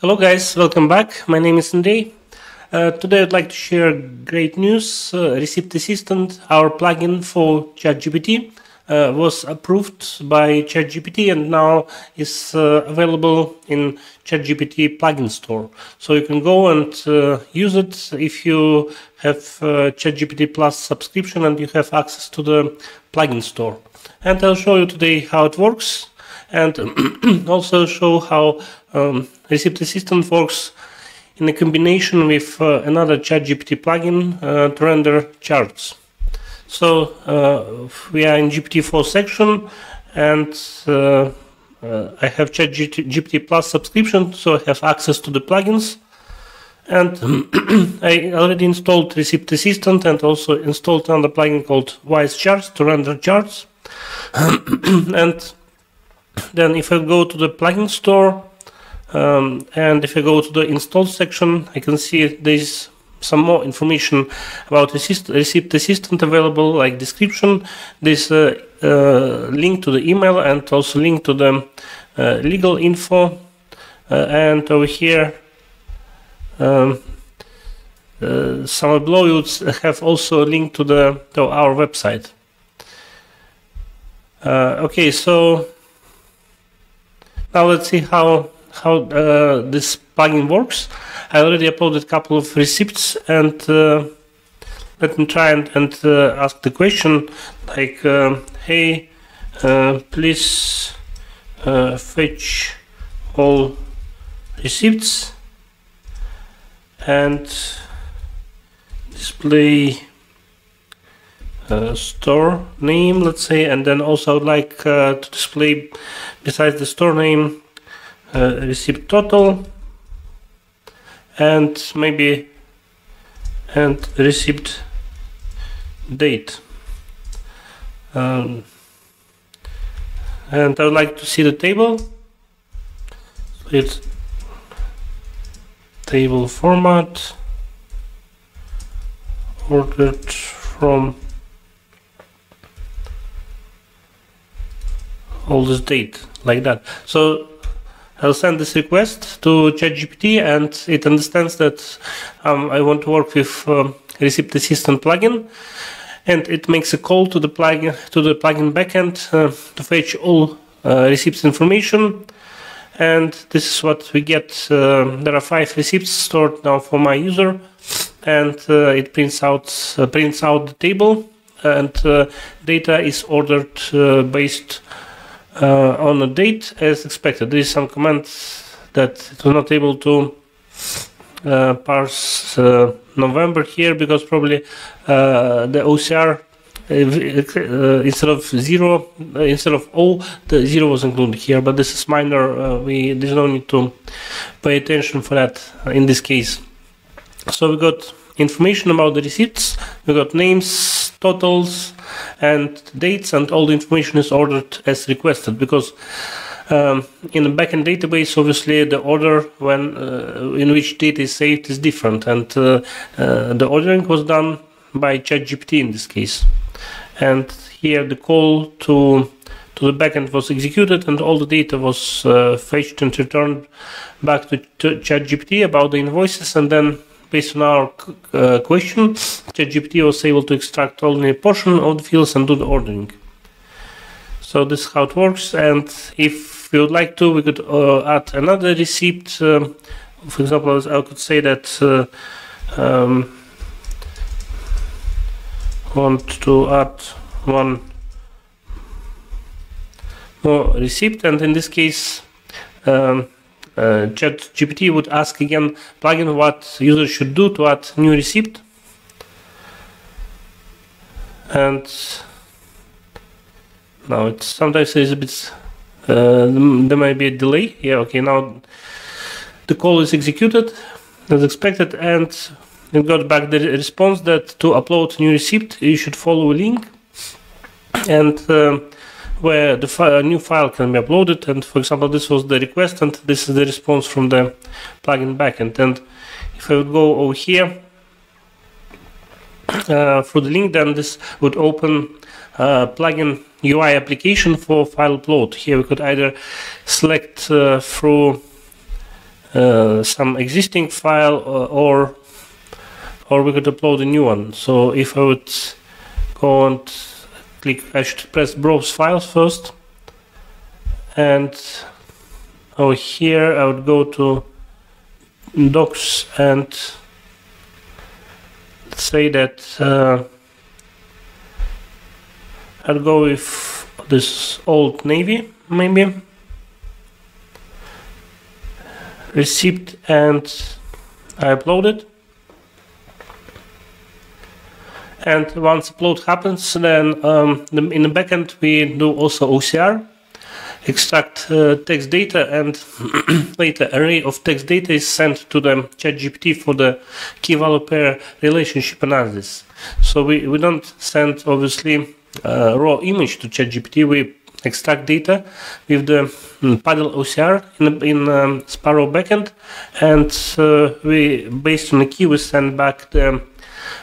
Hello guys, welcome back. My name is Andrei. Today I'd like to share great news. Receipt Assistant, our plugin for ChatGPT, was approved by ChatGPT and now is available in ChatGPT plugin store. So you can go and use it if you have ChatGPT Plus subscription and you have access to the plugin store. And I'll show you today how it works, and also show how Receipt Assistant works in a combination with another ChatGPT plugin to render charts. So we are in GPT4 section, and I have ChatGPT Plus subscription, so I have access to the plugins. And I already installed Receipt Assistant and also installed another plugin called WiseCharts to render charts. And then if I go to the plugin store, and if I go to the install section, I can see there's some more information about Receipt Assistant available, like description. There's a link to the email and also link to the legal info. And over here, somewhere below, you would have also a link to the our website. Okay, so now let's see how this plugin works. I already uploaded a couple of receipts, and let me try and ask the question like, hey, please fetch all receipts and display store name, let's say, and then also I would like to display, besides the store name, receipt total and maybe receipt date, and I would like to see the table. It's table format ordered from oldest date, like that. So I'll send this request to ChatGPT, and it understands that I want to work with Receipt Assistant plugin, and it makes a call to the plugin backend to fetch all receipts information. And this is what we get. There are 5 receipts stored now for my user, and it prints out the table, and data is ordered based on a date as expected. There is some comment that it was not able to parse November here because probably the OCR, instead of 0, instead of all, the 0 was included here. But this is minor. There's no need to pay attention for that in this case. So we got information about the receipts. We got names, totals, and dates, and all the information is ordered as requested, because in the backend database, obviously, the order when in which data is saved is different, and the ordering was done by ChatGPT in this case. And here the call to the backend was executed, and all the data was fetched and returned back to ChatGPT about the invoices, and then, based on our question, ChatGPT was able to extract only a portion of the fields and do the ordering. So this is how it works, and if we would like to, we could add another receipt. For example, I could say that want to add one more receipt, and in this case, ChatGPT would ask again plugin what user should do to add new receipt, and now it's sometimes there's a bit there might be a delay. Yeah, okay, now the call is executed as expected, and it got back the response that to upload new receipt you should follow a link, and where the new file can be uploaded. And for example, this was the request, and this is the response from the plugin backend. And if I would go over here through the link, then this would open plugin UI application for file upload. Here we could either select through some existing file, or we could upload a new one. So if I would go and click, I should press browse files first, and over here I would go to docs and say that I'll go with this Old Navy, maybe receipt, and I upload it. And once upload happens, then in the backend we do also OCR, extract text data, and later array of text data is sent to the ChatGPT for the key value pair relationship analysis. So we don't send obviously raw image to ChatGPT. We extract data with the Paddle OCR in Sparrow backend, and we, based on the key, we send back the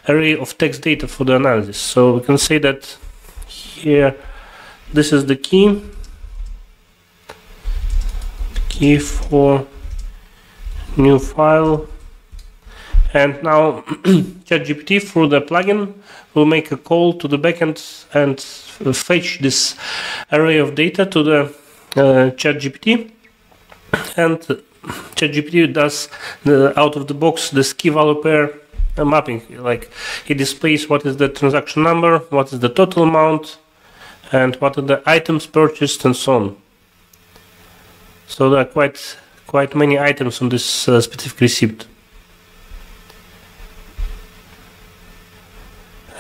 array of text data for the analysis. So we can say that here, this is the key, key for new file, and now ChatGPT through the plugin will make a call to the backend and fetch this array of data to the ChatGPT, and ChatGPT does the out of the box this key value pair mapping, like it displays what is the transaction number, what is the total amount, and what are the items purchased, and so on. So there are quite many items on this specific receipt.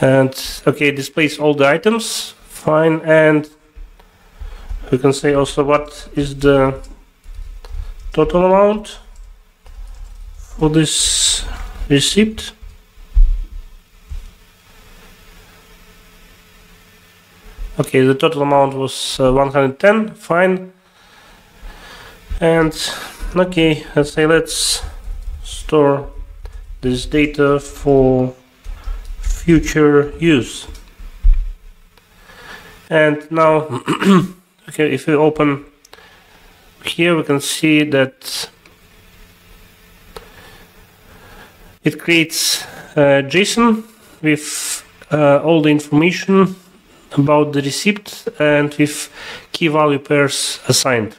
And okay, it displays all the items, fine, and we can say also what is the total amount for this receipt. Okay, the total amount was 110, fine. And okay, let's say let's store this data for future use. And now, okay, if we open here, we can see that it creates JSON with all the information about the receipt and with key value pairs assigned.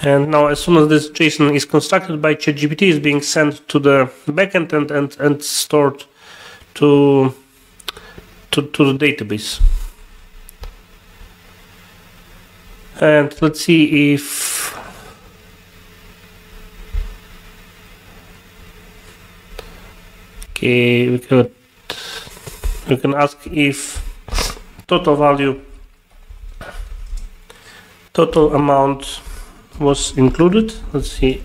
And now, as soon as this JSON is constructed by ChatGPT, is being sent to the backend and stored to the database. And let's see if okay, we can ask if total value, total amount was included. Let's see.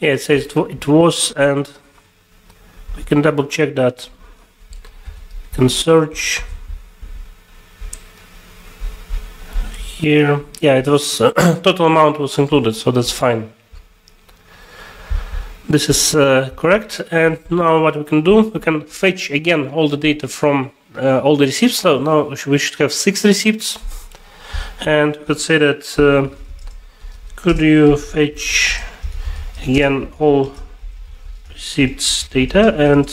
Yeah, it says it was, and we can double check that. We can search here. Yeah, it was total amount was included, so that's fine. This is correct. And now what we can do, we can fetch again all the data from all the receipts. So now we should have 6 receipts, and we could say that could you fetch again all receipts data and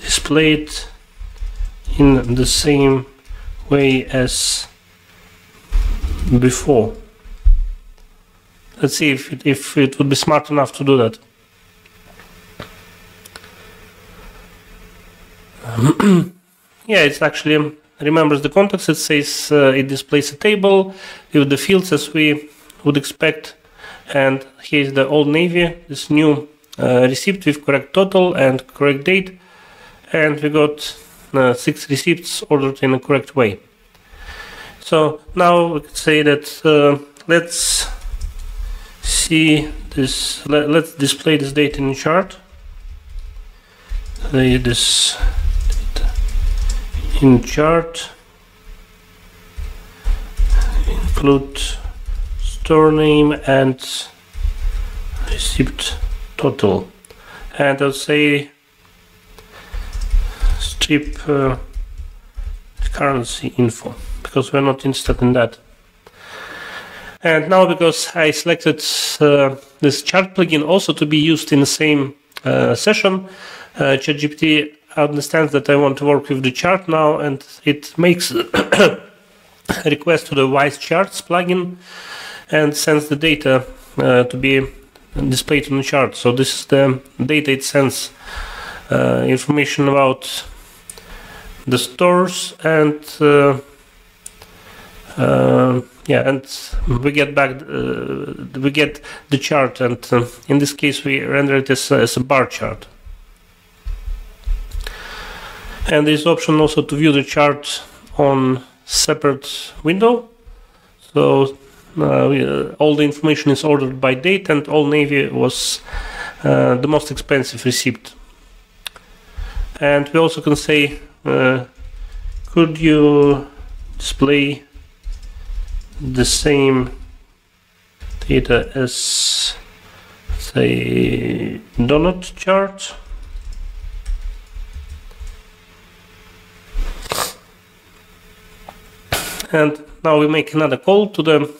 display it in the same way as before. Let's see if it would be smart enough to do that. Yeah, it's actually remembers the context. It says it displays a table with the fields as we would expect, and here is the Old Navy, this new receipt with correct total and correct date, and we got 6 receipts ordered in a correct way. So now we could say that let's see this. Let's display this data in a chart. This in chart, include store name and receipt total, and I'll say strip currency info, because we're not interested in that. And now, because I selected this chart plugin also to be used in the same session, ChatGPT understands that I want to work with the chart now, and it makes a request to the WiseCharts plugin and sends the data to be displayed on the chart. So this is the data it sends, information about the stores, and yeah, and we get back we get the chart, and in this case we render it as a bar chart. And there's option also to view the chart on separate window, so all the information is ordered by date, and Old Navy was the most expensive receipt. And we also can say, could you display the same data as, say, donut chart? And now we make another call to the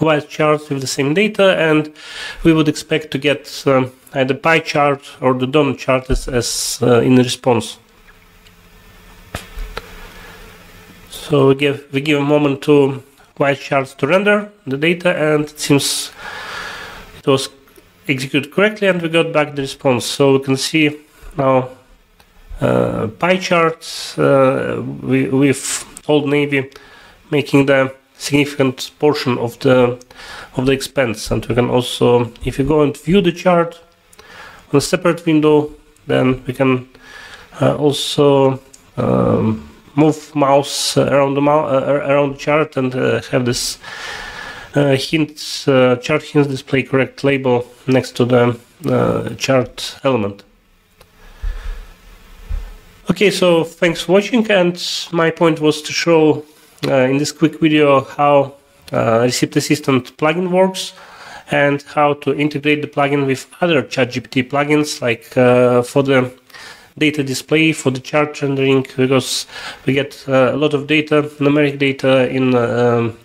wide charts with the same data, and we would expect to get either pie chart or the donut chart as in response. So we give a moment to wide charts to render the data, and it seems it was executed correctly, and we got back the response. So we can see now pie charts with Old Navy making the significant portion of the expense. And we can also, if you go and view the chart on a separate window, then we can also move mouse around the chart and have this chart hints display correct label next to the chart element. Okay, so thanks for watching, and my point was to show in this quick video how Receipt Assistant plugin works and how to integrate the plugin with other ChatGPT plugins, like for the data display, for the chart rendering, because we get a lot of data, numeric data, in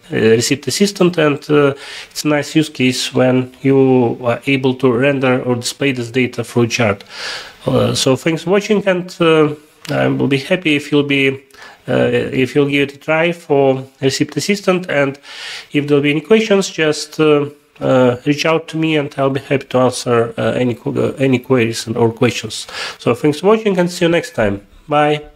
Receipt Assistant, and it's a nice use case when you are able to render or display this data through chart. So thanks for watching, and I will be happy if you'll give it a try for Receipt Assistant, and if there'll be any questions, just reach out to me, and I'll be happy to answer any queries or questions. So thanks for watching, and see you next time. Bye.